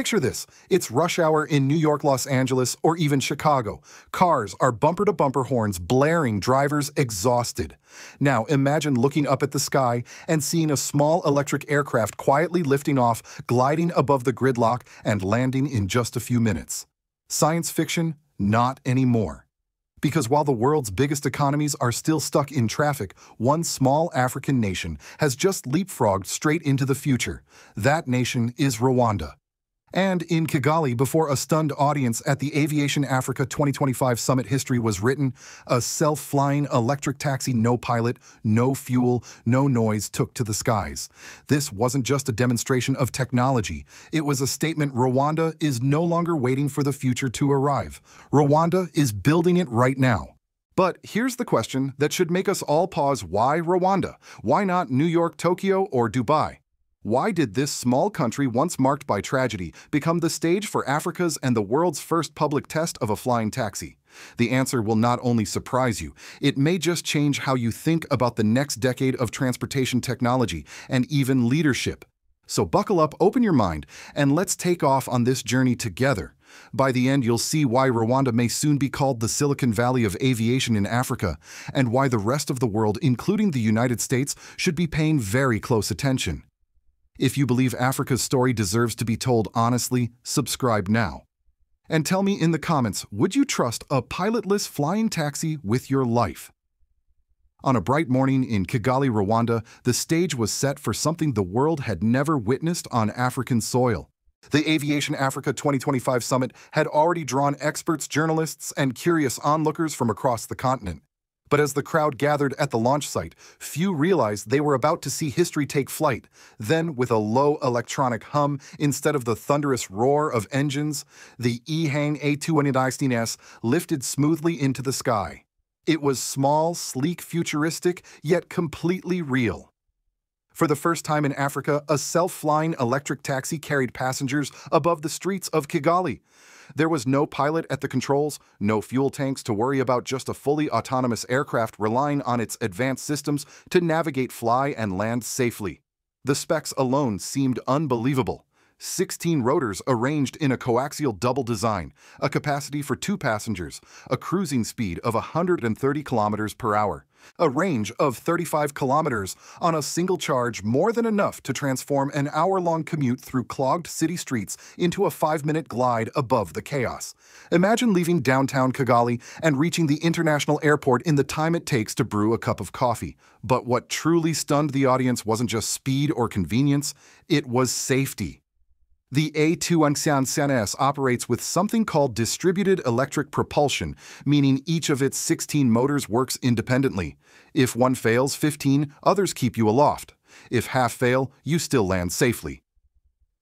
Picture this. It's rush hour in New York, Los Angeles, or even Chicago. Cars are bumper-to-bumper horns blaring, drivers exhausted. Now imagine looking up at the sky and seeing a small electric aircraft quietly lifting off, gliding above the gridlock, and landing in just a few minutes. Science fiction? Not anymore. Because while the world's biggest economies are still stuck in traffic, one small African nation has just leapfrogged straight into the future. That nation is Rwanda. And in Kigali, before a stunned audience at the Aviation Africa 2025 summit, history was written. A self-flying electric taxi, no pilot, no fuel, no noise, took to the skies. This wasn't just a demonstration of technology. It was a statement: Rwanda is no longer waiting for the future to arrive. Rwanda is building it right now. But here's the question that should make us all pause. Why Rwanda? Why not New York, Tokyo, or Dubai? Why did this small country, once marked by tragedy, become the stage for Africa's and the world's first public test of a flying taxi? The answer will not only surprise you, it may just change how you think about the next decade of transportation technology and even leadership. So buckle up, open your mind, and let's take off on this journey together. By the end, you'll see why Rwanda may soon be called the Silicon Valley of aviation in Africa, and why the rest of the world, including the United States, should be paying very close attention. If you believe Africa's story deserves to be told honestly, subscribe now. And tell me in the comments, would you trust a pilotless flying taxi with your life? On a bright morning in Kigali, Rwanda, the stage was set for something the world had never witnessed on African soil. The Aviation Africa 2025 summit had already drawn experts, journalists, and curious onlookers from across the continent. But as the crowd gathered at the launch site, few realized they were about to see history take flight. Then, with a low electronic hum instead of the thunderous roar of engines, the EHang A216S lifted smoothly into the sky. It was small, sleek, futuristic, yet completely real. For the first time in Africa, a self-flying electric taxi carried passengers above the streets of Kigali. There was no pilot at the controls, no fuel tanks to worry about, just a fully autonomous aircraft relying on its advanced systems to navigate, fly, and land safely. The specs alone seemed unbelievable. 16 rotors arranged in a coaxial double design, a capacity for 2 passengers, a cruising speed of 130 kilometers per hour, a range of 35 kilometers on a single charge, more than enough to transform an hour-long commute through clogged city streets into a 5-minute glide above the chaos. Imagine leaving downtown Kigali and reaching the international airport in the time it takes to brew a cup of coffee. But what truly stunned the audience wasn't just speed or convenience, it was safety. The A216S operates with something called distributed electric propulsion, meaning each of its 16 motors works independently. If one fails, 15 others keep you aloft. If half fail, you still land safely.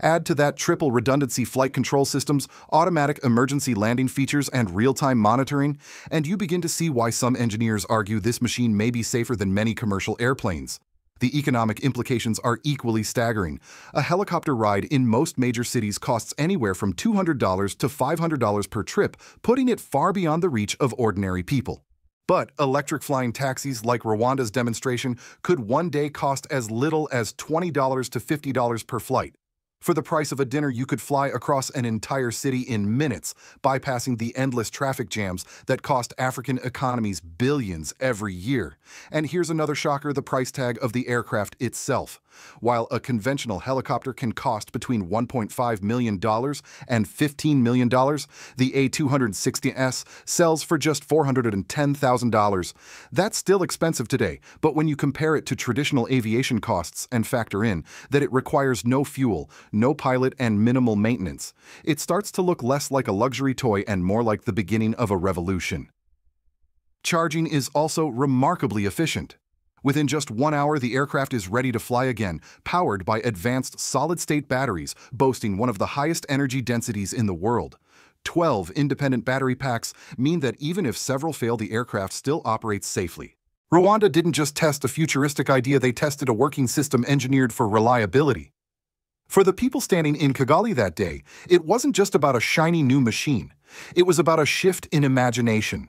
Add to that triple redundancy flight control systems, automatic emergency landing features, and real-time monitoring, and you begin to see why some engineers argue this machine may be safer than many commercial airplanes. The economic implications are equally staggering. A helicopter ride in most major cities costs anywhere from $200 to $500 per trip, putting it far beyond the reach of ordinary people. But electric flying taxis like Rwanda's demonstration could one day cost as little as $20 to $50 per flight. For the price of a dinner, you could fly across an entire city in minutes, bypassing the endless traffic jams that cost African economies billions every year. And here's another shocker: the price tag of the aircraft itself. While a conventional helicopter can cost between $1.5 million and $15 million, the A216S sells for just $410,000. That's still expensive today, but when you compare it to traditional aviation costs and factor in that it requires no fuel, no pilot, and minimal maintenance, it starts to look less like a luxury toy and more like the beginning of a revolution. Charging is also remarkably efficient. Within just 1 hour, the aircraft is ready to fly again, powered by advanced solid-state batteries, boasting one of the highest energy densities in the world. 12 independent battery packs mean that even if several fail, the aircraft still operates safely. Rwanda didn't just test a futuristic idea, they tested a working system engineered for reliability. For the people standing in Kigali that day, it wasn't just about a shiny new machine. It was about a shift in imagination.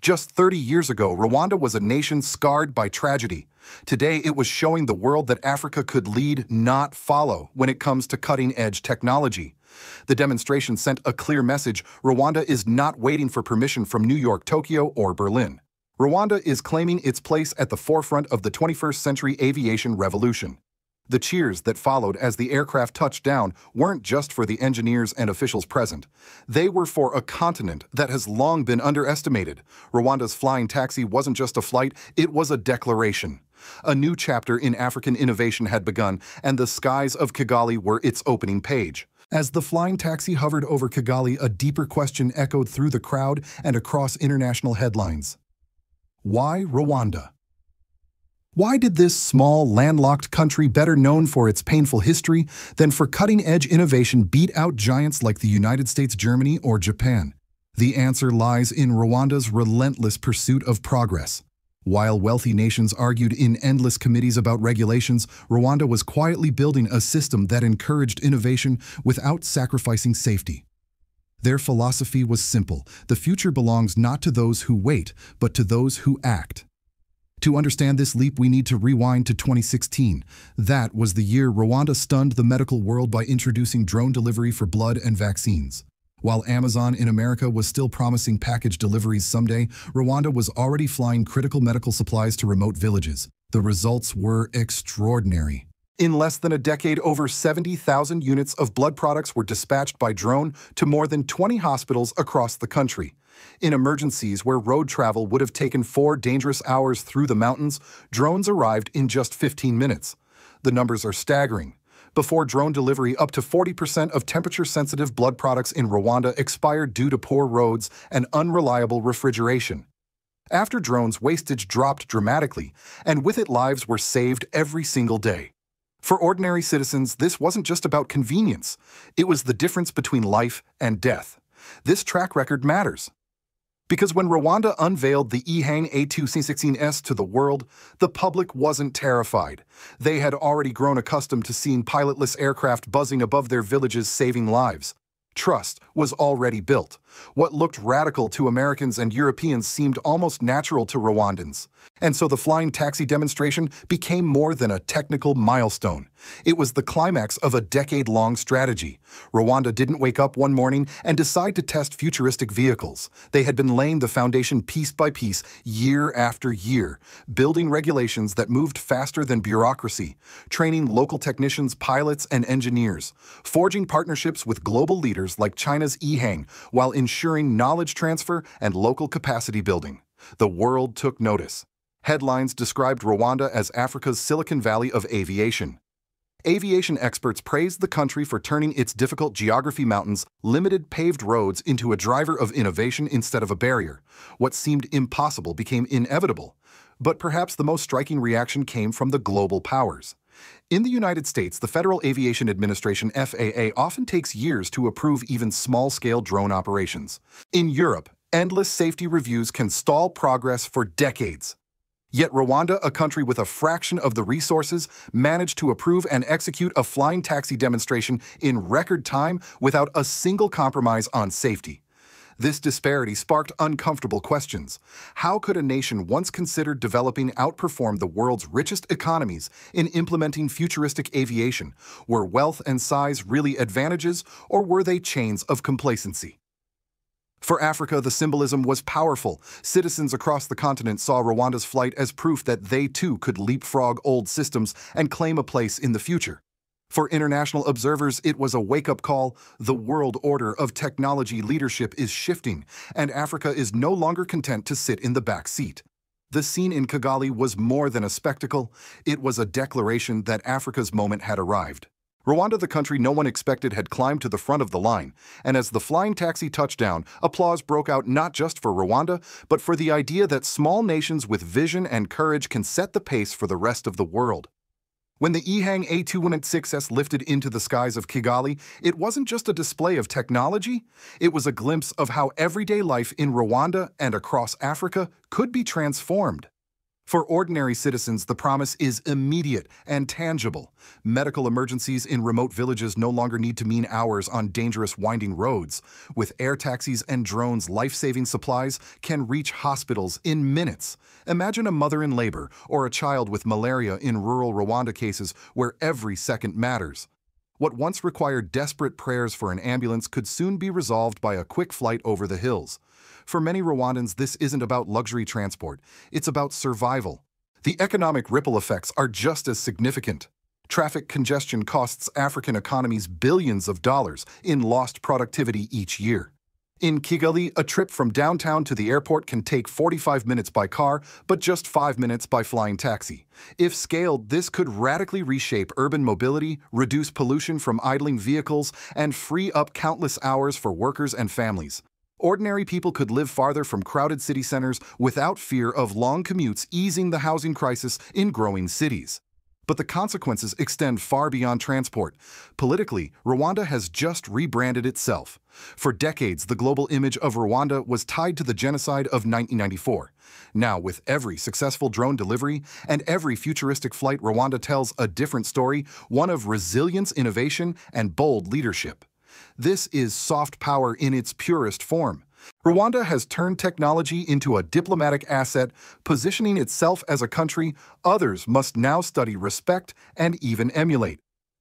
Just 30 years ago, Rwanda was a nation scarred by tragedy. Today, it was showing the world that Africa could lead, not follow, when it comes to cutting-edge technology. The demonstration sent a clear message: Rwanda is not waiting for permission from New York, Tokyo, or Berlin. Rwanda is claiming its place at the forefront of the 21st century aviation revolution. The cheers that followed as the aircraft touched down weren't just for the engineers and officials present. They were for a continent that has long been underestimated. Rwanda's flying taxi wasn't just a flight, it was a declaration. A new chapter in African innovation had begun, and the skies of Kigali were its opening page. As the flying taxi hovered over Kigali, a deeper question echoed through the crowd and across international headlines. Why Rwanda? Why did this small, landlocked country, better known for its painful history than for cutting-edge innovation, beat out giants like the United States, Germany, or Japan? The answer lies in Rwanda's relentless pursuit of progress. While wealthy nations argued in endless committees about regulations, Rwanda was quietly building a system that encouraged innovation without sacrificing safety. Their philosophy was simple: the future belongs not to those who wait, but to those who act. To understand this leap, we need to rewind to 2016. That was the year Rwanda stunned the medical world by introducing drone delivery for blood and vaccines. While Amazon in America was still promising package deliveries someday, Rwanda was already flying critical medical supplies to remote villages. The results were extraordinary. In less than a decade, over 70,000 units of blood products were dispatched by drone to more than 20 hospitals across the country. In emergencies where road travel would have taken 4 dangerous hours through the mountains, drones arrived in just 15 minutes. The numbers are staggering. Before drone delivery, up to 40% of temperature-sensitive blood products in Rwanda expired due to poor roads and unreliable refrigeration. After drones, wastage dropped dramatically, and with it, lives were saved every single day. For ordinary citizens, this wasn't just about convenience. It was the difference between life and death. This track record matters. Because when Rwanda unveiled the EHang A216S to the world, the public wasn't terrified. They had already grown accustomed to seeing pilotless aircraft buzzing above their villages, saving lives. Trust was already built. What looked radical to Americans and Europeans seemed almost natural to Rwandans. And so the flying taxi demonstration became more than a technical milestone. It was the climax of a decade-long strategy. Rwanda didn't wake up one morning and decide to test futuristic vehicles. They had been laying the foundation piece by piece, year after year, building regulations that moved faster than bureaucracy, training local technicians, pilots, and engineers, forging partnerships with global leaders like China's EHang, while ensuring knowledge transfer and local capacity building. The world took notice. Headlines described Rwanda as Africa's Silicon Valley of aviation. Aviation experts praised the country for turning its difficult geography, mountains, limited paved roads, into a driver of innovation instead of a barrier. What seemed impossible became inevitable. But perhaps the most striking reaction came from the global powers. In the United States, the Federal Aviation Administration (FAA) often takes years to approve even small-scale drone operations. In Europe, endless safety reviews can stall progress for decades. Yet Rwanda, a country with a fraction of the resources, managed to approve and execute a flying taxi demonstration in record time without a single compromise on safety. This disparity sparked uncomfortable questions. How could a nation once considered developing outperform the world's richest economies in implementing futuristic aviation? Were wealth and size really advantages, or were they chains of complacency? For Africa, the symbolism was powerful. Citizens across the continent saw Rwanda's flight as proof that they too could leapfrog old systems and claim a place in the future. For international observers, it was a wake-up call. The world order of technology leadership is shifting, and Africa is no longer content to sit in the back seat. The scene in Kigali was more than a spectacle. It was a declaration that Africa's moment had arrived. Rwanda, the country no one expected, had climbed to the front of the line, and as the flying taxi touched down, applause broke out, not just for Rwanda, but for the idea that small nations with vision and courage can set the pace for the rest of the world. When the EHang A216S lifted into the skies of Kigali, it wasn't just a display of technology, it was a glimpse of how everyday life in Rwanda and across Africa could be transformed. For ordinary citizens, the promise is immediate and tangible. Medical emergencies in remote villages no longer need to mean hours on dangerous winding roads. With air taxis and drones, life-saving supplies can reach hospitals in minutes. Imagine a mother in labor or a child with malaria in rural Rwanda, cases where every second matters. What once required desperate prayers for an ambulance could soon be resolved by a quick flight over the hills. For many Rwandans, this isn't about luxury transport, it's about survival. The economic ripple effects are just as significant. Traffic congestion costs African economies billions of dollars in lost productivity each year. In Kigali, a trip from downtown to the airport can take 45 minutes by car, but just 5 minutes by flying taxi. If scaled, this could radically reshape urban mobility, reduce pollution from idling vehicles, and free up countless hours for workers and families. Ordinary people could live farther from crowded city centers without fear of long commutes, easing the housing crisis in growing cities. But the consequences extend far beyond transport. Politically, Rwanda has just rebranded itself. For decades, the global image of Rwanda was tied to the genocide of 1994. Now, with every successful drone delivery and every futuristic flight, Rwanda tells a different story, one of resilience, innovation, and bold leadership. This is soft power in its purest form. Rwanda has turned technology into a diplomatic asset, positioning itself as a country others must now study, respect, and even emulate.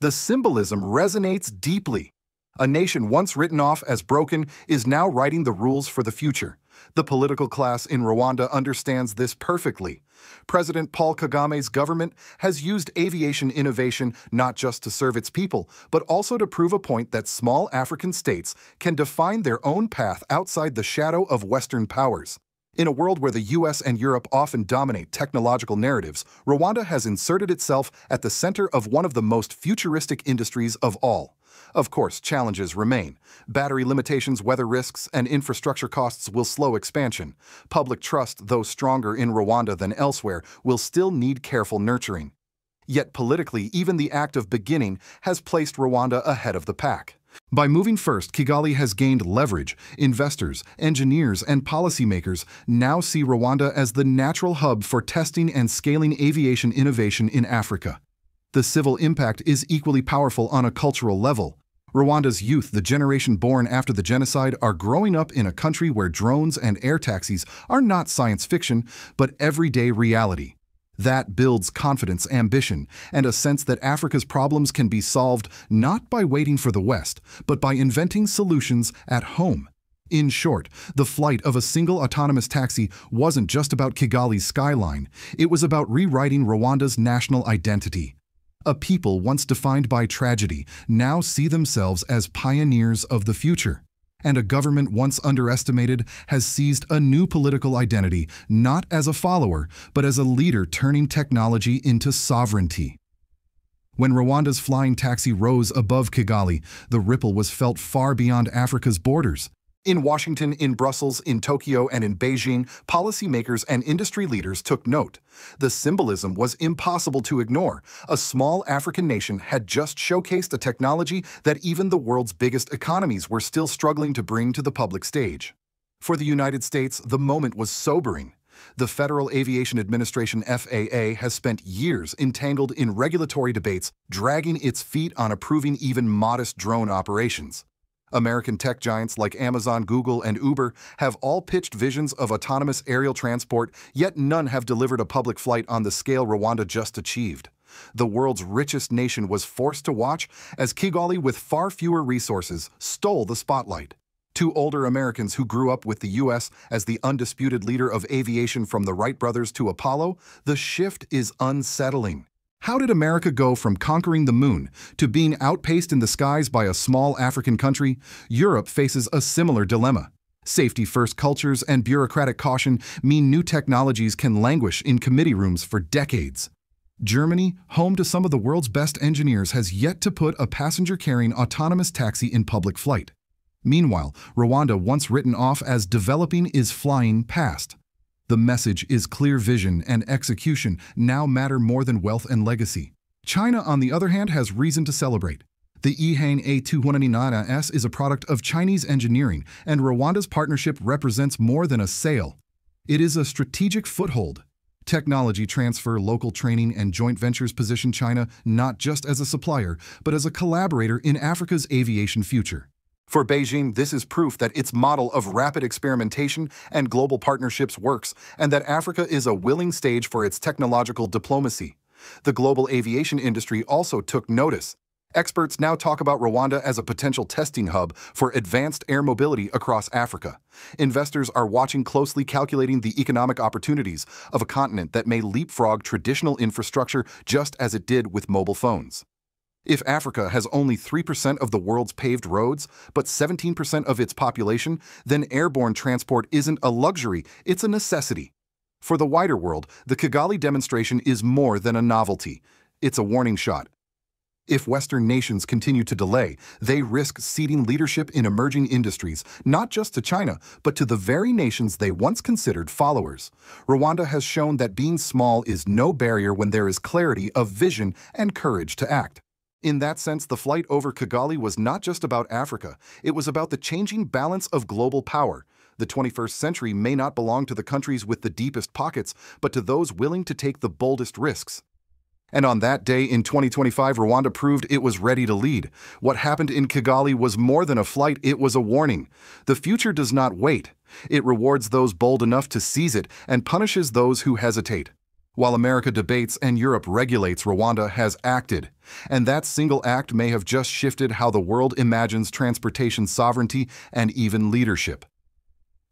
The symbolism resonates deeply. A nation once written off as broken is now writing the rules for the future. The political class in Rwanda understands this perfectly. President Paul Kagame's government has used aviation innovation not just to serve its people, but also to prove a point that small African states can define their own path outside the shadow of Western powers. In a world where the US and Europe often dominate technological narratives, Rwanda has inserted itself at the center of one of the most futuristic industries of all. Of course, challenges remain. Battery limitations, weather risks, and infrastructure costs will slow expansion. Public trust, though stronger in Rwanda than elsewhere, will still need careful nurturing. Yet politically, even the act of beginning has placed Rwanda ahead of the pack. By moving first, Kigali has gained leverage. Investors, engineers, and policymakers now see Rwanda as the natural hub for testing and scaling aviation innovation in Africa. The civil impact is equally powerful on a cultural level. Rwanda's youth, the generation born after the genocide, are growing up in a country where drones and air taxis are not science fiction, but everyday reality. That builds confidence, ambition, and a sense that Africa's problems can be solved not by waiting for the West, but by inventing solutions at home. In short, the flight of a single autonomous taxi wasn't just about Kigali's skyline. It was about rewriting Rwanda's national identity. A people once defined by tragedy now see themselves as pioneers of the future. And a government once underestimated has seized a new political identity, not as a follower, but as a leader turning technology into sovereignty. When Rwanda's flying taxi rose above Kigali, the ripple was felt far beyond Africa's borders. In Washington, in Brussels, in Tokyo, and in Beijing, policymakers and industry leaders took note. The symbolism was impossible to ignore. A small African nation had just showcased a technology that even the world's biggest economies were still struggling to bring to the public stage. For the United States, the moment was sobering. The Federal Aviation Administration (FAA) has spent years entangled in regulatory debates, dragging its feet on approving even modest drone operations. American tech giants like Amazon, Google, and Uber have all pitched visions of autonomous aerial transport, yet none have delivered a public flight on the scale Rwanda just achieved. The world's richest nation was forced to watch as Kigali, with far fewer resources, stole the spotlight. To older Americans who grew up with the U.S. as the undisputed leader of aviation from the Wright brothers to Apollo, the shift is unsettling. How did America go from conquering the moon to being outpaced in the skies by a small African country? Europe faces a similar dilemma. Safety-first cultures and bureaucratic caution mean new technologies can languish in committee rooms for decades. Germany, home to some of the world's best engineers, has yet to put a passenger-carrying autonomous taxi in public flight. Meanwhile, Rwanda, once written off as developing, is flying past. The message is clear: vision and execution now matter more than wealth and legacy. China, on the other hand, has reason to celebrate. The EHang A216S is a product of Chinese engineering, and Rwanda's partnership represents more than a sale. It is a strategic foothold. Technology transfer, local training, and joint ventures position China not just as a supplier, but as a collaborator in Africa's aviation future. For Beijing, this is proof that its model of rapid experimentation and global partnerships works, and that Africa is a willing stage for its technological diplomacy. The global aviation industry also took notice. Experts now talk about Rwanda as a potential testing hub for advanced air mobility across Africa. Investors are watching closely, calculating the economic opportunities of a continent that may leapfrog traditional infrastructure just as it did with mobile phones. If Africa has only 3% of the world's paved roads, but 17% of its population, then airborne transport isn't a luxury, it's a necessity. For the wider world, the Kigali demonstration is more than a novelty. It's a warning shot. If Western nations continue to delay, they risk ceding leadership in emerging industries, not just to China, but to the very nations they once considered followers. Rwanda has shown that being small is no barrier when there is clarity of vision and courage to act. In that sense, the flight over Kigali was not just about Africa, it was about the changing balance of global power. The 21st century may not belong to the countries with the deepest pockets, but to those willing to take the boldest risks. And on that day in 2025, Rwanda proved it was ready to lead. What happened in Kigali was more than a flight, it was a warning. The future does not wait. It rewards those bold enough to seize it and punishes those who hesitate. While America debates and Europe regulates, Rwanda has acted. And that single act may have just shifted how the world imagines transportation sovereignty and even leadership.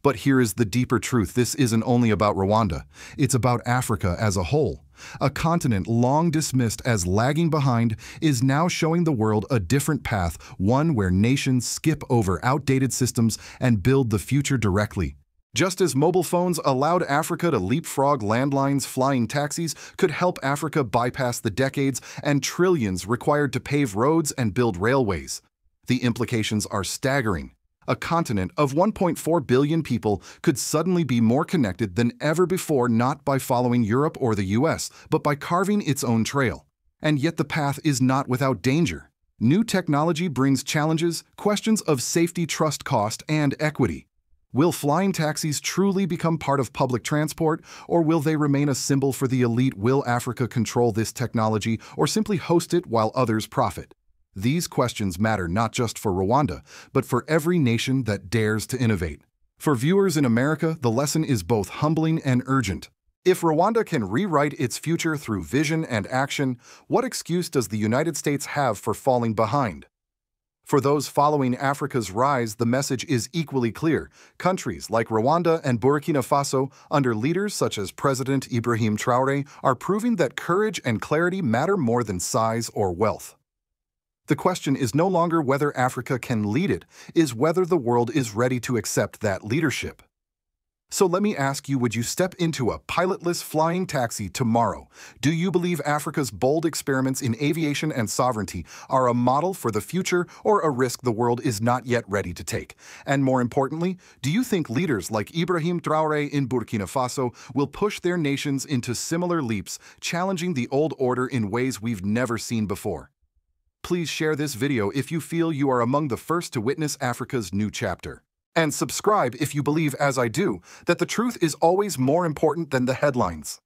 But here is the deeper truth. This isn't only about Rwanda. It's about Africa as a whole. A continent long dismissed as lagging behind is now showing the world a different path, one where nations skip over outdated systems and build the future directly. Just as mobile phones allowed Africa to leapfrog landlines, flying taxis could help Africa bypass the decades and trillions required to pave roads and build railways. The implications are staggering. A continent of 1.4 billion people could suddenly be more connected than ever before, not by following Europe or the US, but by carving its own trail. And yet the path is not without danger. New technology brings challenges, questions of safety, trust, cost, and equity. Will flying taxis truly become part of public transport, or will they remain a symbol for the elite? Will Africa control this technology or simply host it while others profit? These questions matter not just for Rwanda, but for every nation that dares to innovate. For viewers in America, the lesson is both humbling and urgent. If Rwanda can rewrite its future through vision and action, what excuse does the United States have for falling behind? For those following Africa's rise, the message is equally clear. Countries like Rwanda and Burkina Faso, under leaders such as President Ibrahim Traoré, are proving that courage and clarity matter more than size or wealth. The question is no longer whether Africa can lead it, is whether the world is ready to accept that leadership. So let me ask you, would you step into a pilotless flying taxi tomorrow? Do you believe Africa's bold experiments in aviation and sovereignty are a model for the future or a risk the world is not yet ready to take? And more importantly, do you think leaders like Ibrahim Traoré in Burkina Faso will push their nations into similar leaps, challenging the old order in ways we've never seen before? Please share this video if you feel you are among the first to witness Africa's new chapter. And subscribe if you believe, as I do, that the truth is always more important than the headlines.